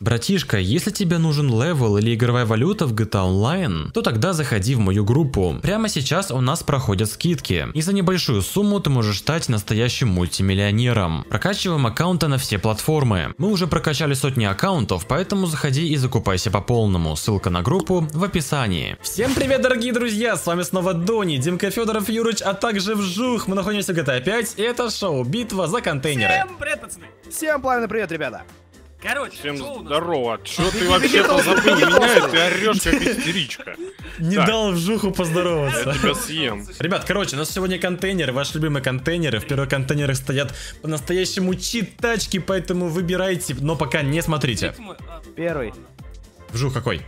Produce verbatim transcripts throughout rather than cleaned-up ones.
Братишка, если тебе нужен левел или игровая валюта в джи ти эй Online, то тогда заходи в мою группу. Прямо сейчас у нас проходят скидки, и за небольшую сумму ты можешь стать настоящим мультимиллионером. Прокачиваем аккаунты на все платформы. Мы уже прокачали сотни аккаунтов, поэтому заходи и закупайся по полному. Ссылка на группу в описании. Всем привет, дорогие друзья, с вами снова Донни, DimkFedorov, YuracH, а также Вжух. Мы находимся в джи ти эй пять, и это шоу «Битва за контейнеры». Всем привет, пацаны! Всем плавный привет, ребята! Короче, всем здорово. Чё ты вообще-то забыл меня, и ты орешь как истеричка. Не дал Вжуху поздороваться. Я тебя съем. Ребят, короче, у нас сегодня контейнеры, ваши любимые контейнеры. В первых контейнерах стоят по-настоящему чит-тачки, поэтому выбирайте, но пока не смотрите. Первый. Вжух какой?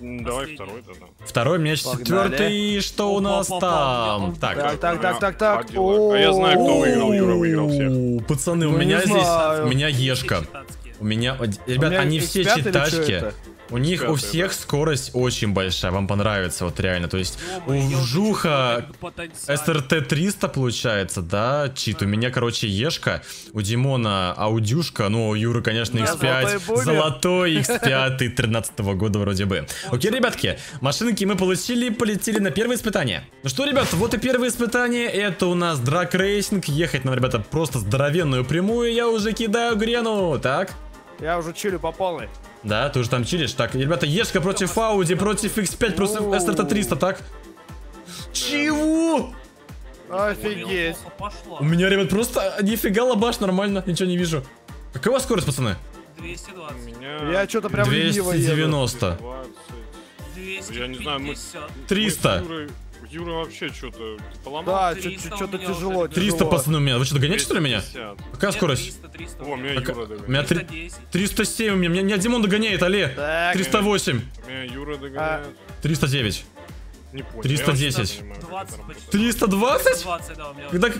Давай второй тогда. Второй, у меня сейчас четвертый, что у нас там? Так, так, так, так, так. А я знаю, кто выиграл, Юра выиграл всех. Пацаны, у меня здесь, у меня Ешка. У меня, ребят, они все читачки. У них у всех скорость очень большая, вам понравится, вот реально. То есть у Вжуха эс эр тэ триста получается, да, чит. У меня, короче, Ешка, у Димона аудюшка, ну, у Юры, конечно, икс пять, золотой икс пять тринадцатого года вроде бы. Окей, ребятки, машинки мы получили, полетели на первое испытание. Ну что, ребят, вот и первое испытание, это у нас драг-рейсинг. Ехать нам, ребята, просто здоровенную прямую, я уже кидаю грену, так? Я уже чилю по полной. Да, ты уже там чилишь. Так, ребята, Ешка против Ауди, против икс пять, против эс эр тэ триста, так? Чего? Офигеть. У меня, ребят, просто нифига лабаш, нормально, ничего не вижу. Какова скорость, пацаны? двести двадцать. Я что-то прям двести девяносто. Я не знаю, мы... триста. Юра вообще что-то поломал. Да, что-то тяжело. триста, пацаны, у меня. Вы что, догоняете, что ли, меня? Какая скорость? У меня триста семь, у меня. Меня Димон догоняет, Али. триста восемь. У меня Юра догоняет. триста девять. триста десять. триста двадцать?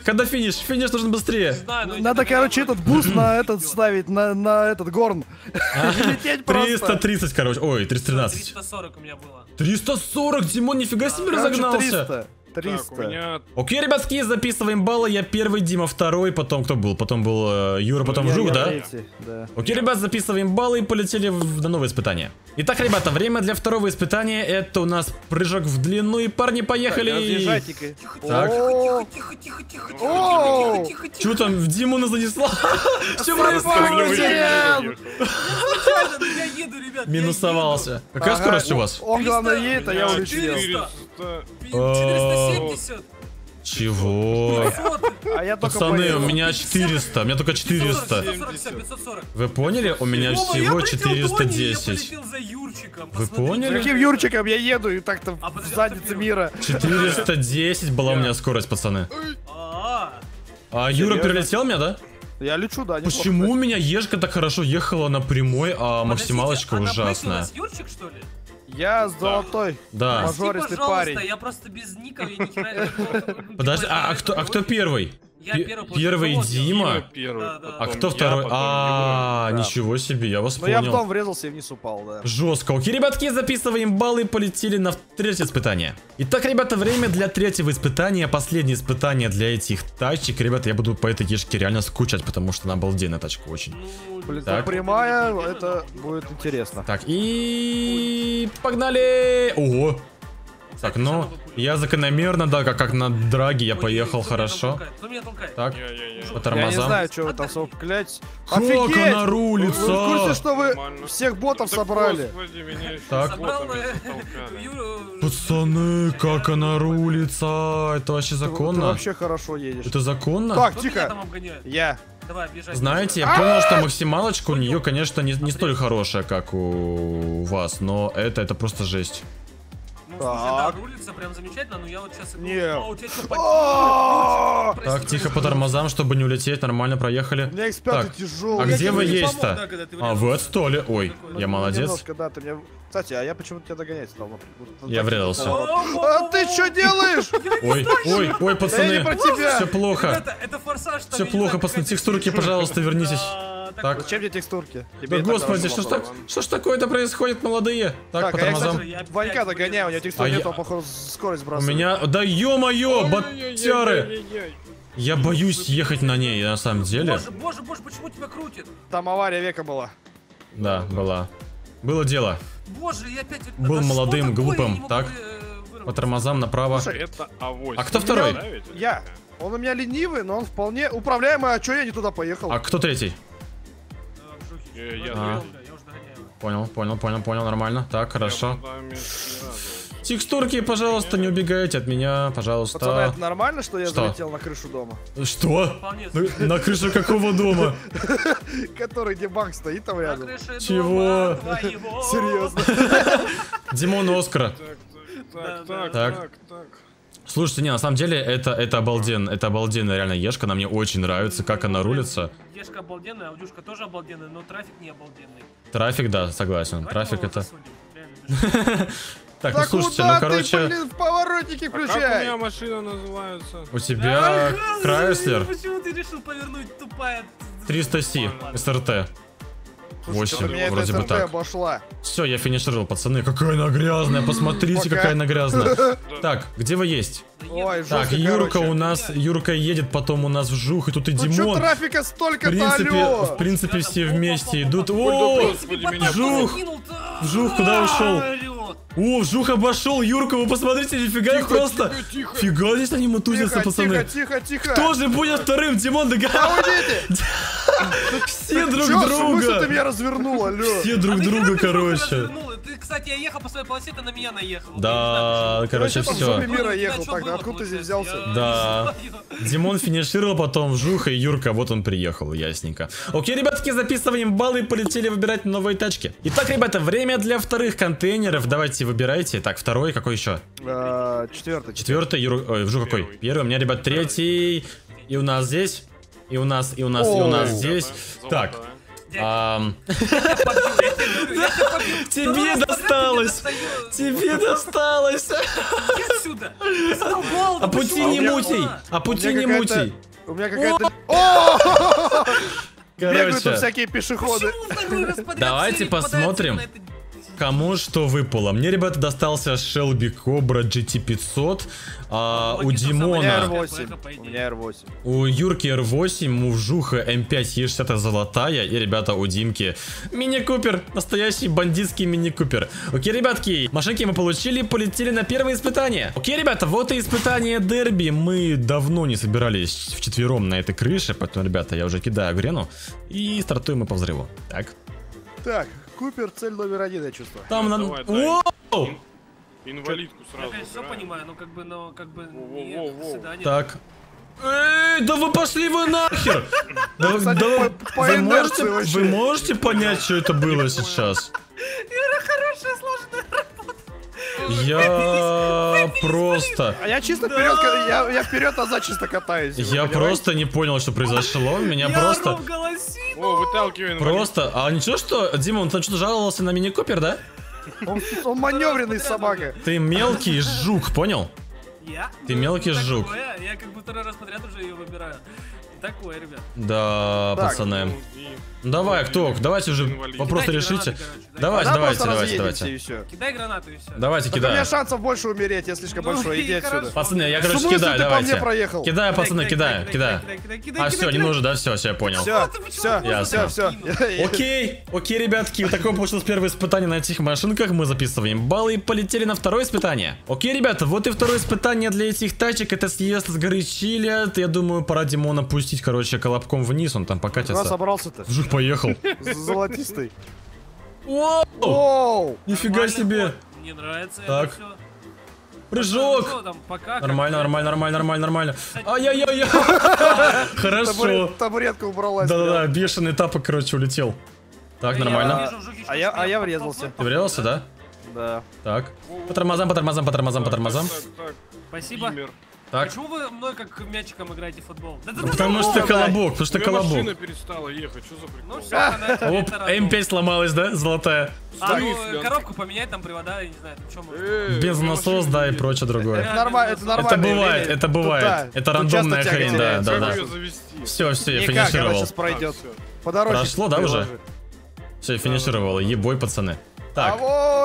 Когда финиш? Финиш нужен быстрее. Надо, короче, этот буст на этот ставить, на этот горн. триста тридцать, короче. Ой, триста тринадцать. триста сорок у меня было. триста сорок, Димон, нифига себе разогнался. триста. Окей, ребятки, записываем баллы. Я первый, Дима второй, потом кто был? Потом был Юра, потом Жук, да? Окей, ребят, записываем баллы и полетели на новое испытание. Итак, ребята, время для второго испытания. Это у нас прыжок в длину. И парни, поехали. Так. Чё там, в Диму нас занесло? Чё происходит? Минусовался. Какая скорость у вас? Он, главное, едет, а я улетел. четыреста семьдесят. Чего? Пацаны, у меня четыреста, у меня только четыреста. Вы поняли? У меня всего четыреста десять. Вы поняли? Каким Юрчиком я еду и так-то в заднице мира. четыреста десять была у меня скорость, пацаны. А Юра перелетел меня, да? Я лечу, да. Почему у меня Ешка так хорошо ехала на прямой, а максималочка ужасная? Юрчик, что ли? Я золотой. Да. Мажористый парень. Я просто без ника и не. Подожди, а кто, а кто первый? Первый Дима. А кто второй? А, ничего себе, я вас понял. Я потом врезался и вниз упал, да. Жестко. Окей, ребятки, записываем баллы, полетели на третье испытание. Итак, ребята, время для третьего испытания, последнее испытание для этих тачек. Ребята, я буду по этой Ешке реально скучать, потому что она обалденная тачка очень. Блин, прямая, это будет интересно. Так, и погнали! Ого! Так, ну, я закономерно, да, как, как на драге я поехал, хорошо. Так, по тормозам. Я не знаю, что вы там совклять. Офигеть! Как она рулится! Вы в курсе, что вы всех ботов собрали? Так. Пацаны, как она рулится! Это вообще законно? Ты вообще хорошо едешь. Это законно? Так, тихо! Я. Знаете, я понял, что максималочка у нее, конечно, не столь хорошая, как у вас, но это, это просто жесть. Так. Так, тихо по тормозам, чтобы не улететь, нормально проехали. Так, а где вы есть-то? А, вы отстали. Ой, я молодец. Кстати, а я почему-то тебя догонять стал. Я врезался. А ты что делаешь? Ой, ой, ой, пацаны, все плохо. Все плохо, пацаны, текстурки, пожалуйста, вернитесь. Так. Зачем тебе текстурки? Да господи, что ж, так, что ж такое-то происходит, молодые? Так, так по тормозам. А я, кстати, Ванька догоняю, у него текстурки, а я... походу, скорость бросает. У меня... Да ё-моё, батяры! Я боюсь ехать на ней, на самом деле. Боже, боже, боже, почему тебя крутит? Там авария века была. Да, была. Было дело. Боже, я опять... Был да молодым, глупым. Так, могу... по тормозам направо. Слушай, это авось. А кто второй? Я. Он у меня ленивый, но он вполне управляемый. А чё я не туда поехал? А кто третий? Я, я а. Понял, понял, понял, понял, нормально. Так, хорошо. Текстурки, пожалуйста, не убегайте от меня, пожалуйста. Пацаны, это нормально, что я что? залетел на крышу дома? Что? На, на крышу какого дома? Который дебаг стоит там рядом. Чего? Серьезно? Димон Оскара. Так, так, так. Слушайте, не, на самом деле, это, это обалденно, это обалденная реально ешка, она мне очень нравится, как она рулится. Ешка обалденная, аудюшка тоже обалденная, но трафик не обалденный. Трафик, да, согласен, трафик это... Так, ну слушайте, ну короче... блин, в поворотнике включай! Как у меня машина называется? У тебя Крайслер? Почему ты решил повернуть, тупая? триста си, эс эр тэ. восемь, вроде бы так. Все, я финишировал, пацаны. Какая она грязная, посмотрите, какая она грязная. Так, где вы есть? Так, Юрка у нас, Юрка едет, потом у нас Вжух, и тут и Димон. Трафика столько, в принципе, все вместе идут. О, Вжух, Вжух, куда ушел? О, Вжух обошел Юрку, вы посмотрите, нифига их просто. Фига здесь они мутузятся, пацаны. Тихо, тихо, тихо. Кто же будет вторым? Димон, догадайся. Все друг друга. Ты меня развернул, алло. Все друг друга, короче. Ты, кстати, я ехал по своей полосе, ты на меня наехал. Да, короче, все. Откуда ты здесь взялся? Да. Димон финишировал, потом Вжуха и Юрка, вот он приехал, ясненько. Окей, ребятки, записываем баллы и полетели выбирать новые тачки. Итак, ребята, время для вторых контейнеров. Давайте выбирайте. Так, второй, какой еще? Четвертый. Четвертый, Вжух какой? Первый, у меня, ребят, третий. И у нас здесь. И у нас, и у нас, и у нас здесь. Так. Тебе досталось! Тебе досталось! А пути не мутей! А пути не мутей! У меня какая-то... Короче, всякие пешеходы. Давайте посмотрим, кому что выпало. Мне, ребята, достался Shelby Cobra джи ти пятьсот. А, у Димона... эр восемь. У меня эр восемь. У Юрки эр восемь, у Вжуха эм пять е шестьдесят золотая. И, ребята, у Димки Mini Cooper. Настоящий бандитский Mini Cooper. Окей, ребятки, машинки мы получили, полетели на первое испытание. Окей, ребята, вот и испытание дерби. Мы давно не собирались вчетвером на этой крыше. Поэтому, ребята, я уже кидаю грену. И стартуем мы по взрыву. Так. Так. Купер, цель номер один, я чувствую. Там надо... Инвалидку сразу. Я все понимаю, но как бы, но как бы... Так. Эй, да вы пошли вы нахер! Вы можете понять, что это было сейчас? Юра, хорошая, сложная работа. Я просто... Я чисто вперед, я вперед, назад чисто катаюсь. Я просто не понял, что произошло. Меня просто... О, выталкиваем. Просто, а ничего, что Дима, он там что-то жаловался на Mini Cooper, да? Он, он маневренный собака. Ты мелкий жук, понял? Я? Ты ну, мелкий жук. Такое. Я как бы второй раз подряд уже ее выбираю. Такое, ребят. Да, так, пацаны. Ну, давай, кто? Давайте уже вопрос решите. Давайте, давайте, давайте, давайте. Кидай гранату и все. Давайте, кидай. У меня шансов больше умереть, я слишком большой. Иди отсюда. Пацаны, я, короче, кидаю, давайте. Кидаю, пацаны, кидаю, кидаю. А, все, не нужно, да, все, все, я понял. Все, все, все. Окей, окей, ребятки, вот такое получилось первое испытание на этих машинках. Мы записываем баллы и полетели на второе испытание. Окей, ребята, вот и второе испытание для этих тачек. Это съезд с горы Чили. Я думаю, пора Димона пустить, короче, колобком вниз, он там покатится. Куда собрался-то? Вжух поехал. Золотистый. Оу! Нифига себе. Мне нравится. Так. Прыжок. Нормально, нормально, нормально, нормально, нормально. Ай-яй-яй-яй. Хорошо. Табуретка убралась. Да-да-да, бешеный тапок, короче, улетел. Так, нормально. А я врезался. Ты врезался, да? Да. Так. По тормозам, по тормозам, по тормозам, по тормозам. Спасибо. Так. Почему вы мной как мячиком играете в футбол? Да, да, да, потому что колобок, потому что колобок. Машина перестала ехать, что за прикол? Ну, все, она, оп, эм пять сломалась, да, золотая? А, ну, коробку поменять, там привода, я не знаю, в чем можно. Бензонасос, да, и прочее другое. Это нормально, это нормально. Это бывает, это бывает. Это рандомная хрень, да, да, да. Все, все, я финишировал. Прошло, да, уже? Все, я финишировал, ебой, пацаны. Так. А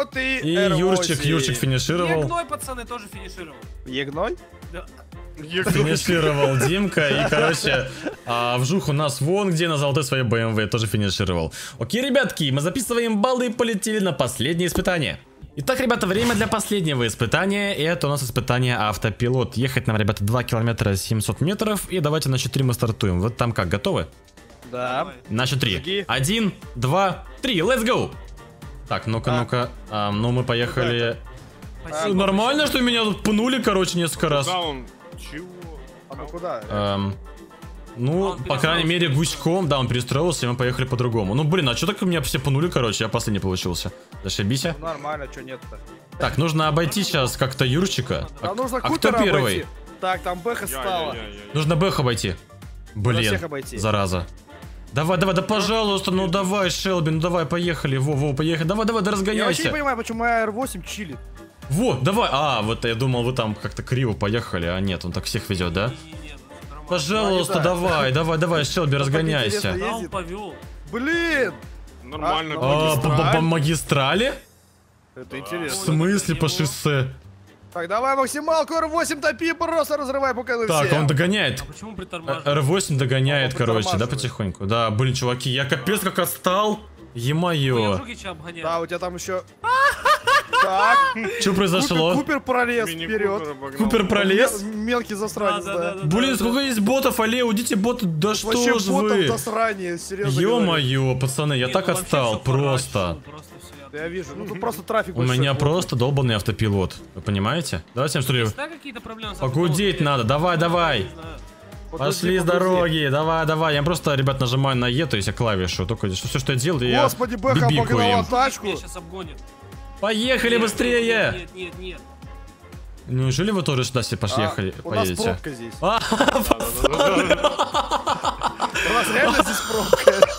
вот и, и Юрчик, Юрчик финишировал. Ягной, пацаны, тоже финишировал. Ягной? Да. Финишировал Димка. И, короче, Вжух у нас вон где на золотой своей бэ эм вэ тоже финишировал. Окей, ребятки, мы записываем баллы и полетели на последнее испытание. Итак, ребята, время для последнего испытания. И это у нас испытание автопилот. Ехать нам, ребята, два километра семьсот метров. И давайте на счет три мы стартуем. Вот там как, готовы? Да. На счет три. Один, два, три. Let's go! Так, ну-ка, а. ну-ка. А, ну, мы поехали. А, нормально, что меня тут пнули, короче, несколько раз. Чего? А ну куда? Эм, ну, по крайней мере, гуськом, да, он перестроился, и мы поехали по-другому. Ну, блин, а что так меня все пнули, короче, я последний получился. Зашибись. Ну, нормально, что нет-то. Так, нужно обойти сейчас как-то Юрчика. А, а, нужно а кто первый? Обойти. Так, там Бэха стала. Я, я, я, я, я. Нужно Бэха обойти. Блин, обойти. Зараза. Давай, давай, да пожалуйста, ну давай, Шелби, ну давай, поехали, во, во, поехали. Давай, давай, да разгоняйся. Я вообще не понимаю, почему моя эр восемь чилит. Во, давай, а, вот я думал, вы там как-то криво поехали, а нет, он так всех везет, да? Пожалуйста, давай, давай, давай, Шелби, разгоняйся. Блин! Нормально. По магистрали? Это интересно. В смысле по шоссе? Так, давай максималку, эр восемь топи, просто разрывай, показывай. Так, он догоняет. Почему притормаживает? эр восемь догоняет, короче, да, потихоньку? Да, блин, чуваки, я капец как отстал. Е-мое. Да, у тебя там еще... Так. Что произошло? Купер, Купер пролез вперед. Купер пролез? Мелкий засранец, а, да, да. Да, блин, да, сколько да. есть ботов, алле, уйдите боты, да вот что же вы. Ё-моё, пацаны, я не, так ну, отстал, просто. просто да, я вижу, ну, просто трафик. У меня просто долбанный автопилот, вы понимаете? Давайте, что ли, погудеть надо, давай, давай. Пошли с дороги, давай, давай. Я просто, ребят, нажимаю на Е, то есть я клавишу. Только все, что я делал, я бибику им. Поехали быстрее! Нет, нет, нет. Неужели вы тоже сюда себе поехали? У нас пробка здесь. У нас реально здесь пробка.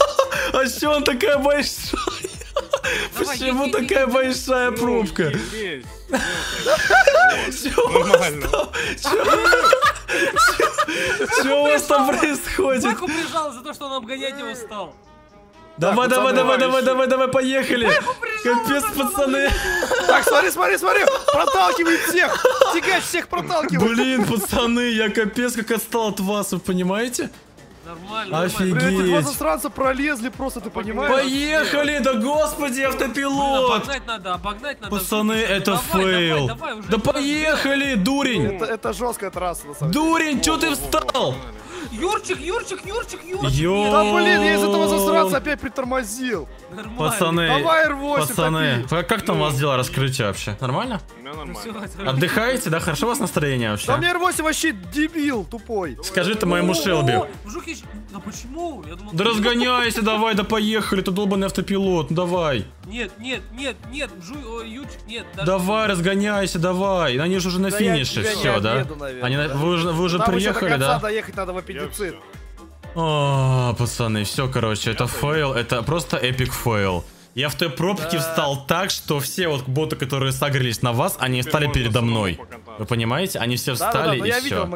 А что он такая большая? Почему такая большая пробка? Нормально. Что у вас там происходит? Бэку прижал за то, что он обгонять его стал. Давай, так, давай, давай, давай, давай, давай, поехали! Капец, пацаны! Так, смотри, смотри, смотри! Проталкивай всех! Тягач всех проталкивай! Блин, пацаны, я капец как отстал от вас, вы понимаете? Нормально, офигеть! Блин, эти два засранца пролезли просто, ты понимаешь? Поехали, да господи, автопилот! Блин, обогнать надо, обогнать надо! Пацаны, это фейл! Да поехали, дурень! Это жесткая трасса, на самом деле. Дурень, чё ты встал? Юрчик, Юрчик, Юрчик, Юрчик! Да блин, я из этого засранца опять притормозил! Пацаны, давай эр восемь, пацаны, как там у вас дела раскрытия вообще? Нормально? Отдыхаете, да? Хорошо у вас настроение вообще? Да мне эр восемь вообще дебил тупой! Скажи ты моему Шелби. Да почему? Да разгоняйся, давай, да поехали, ты долбанный автопилот, давай! Нет, нет, нет, нет, Юрчик, нет! Давай, разгоняйся, давай! Они же уже на финише, все, да? Вы уже приехали, да? О, пацаны, все, короче, это фейл, это просто эпик фейл. Я в той пробке встал так, что все вот боты, которые сагрились на вас, они встали передо мной. Вы понимаете? Они все встали и все.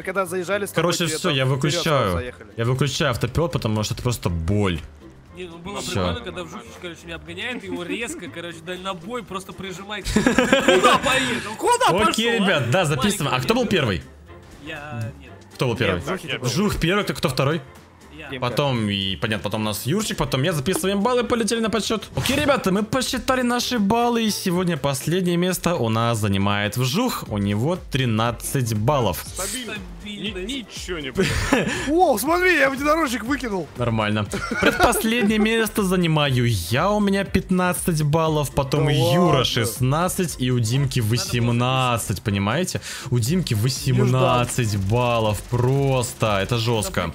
Короче, все, я выключаю. Я выключаю автопилот, потому что это просто боль. Не, ну было прикольно, когда Вжухич, короче, меня обгоняет, его резко, короче, дальнобой просто прижимает. Куда поехал? Куда пошел? Окей, ребят, да, записываем. А кто был первый? Я... нет. Кто был первый? Вжух первый, кто второй? Я. Потом, и понятно, потом у нас Юрчик, потом я, записываем баллы, полетели на подсчет. Окей, ребята, мы посчитали наши баллы, и сегодня последнее место у нас занимает Вжух, у него тринадцать баллов. Стабильно. Ничего не понятно. О, смотри, я внедорожник выкинул. Нормально. Предпоследнее место занимаю я, у меня пятнадцать баллов, потом Юра шестнадцать и у Димки восемнадцать, понимаете? У Димки восемнадцать баллов, просто, это жестко.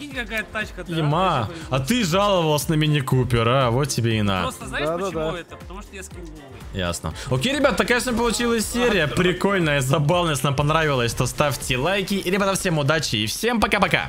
Ема, а ты жаловался на мини-купер, а вот тебе и на. Просто знаешь да, почему да, да. это? Потому что я скилловый. Ясно. Окей, ребят, такая сегодня получилась серия. Прикольная, забавная, если нам понравилось, то ставьте лайки. И, ребята, всем удачи и всем пока-пока.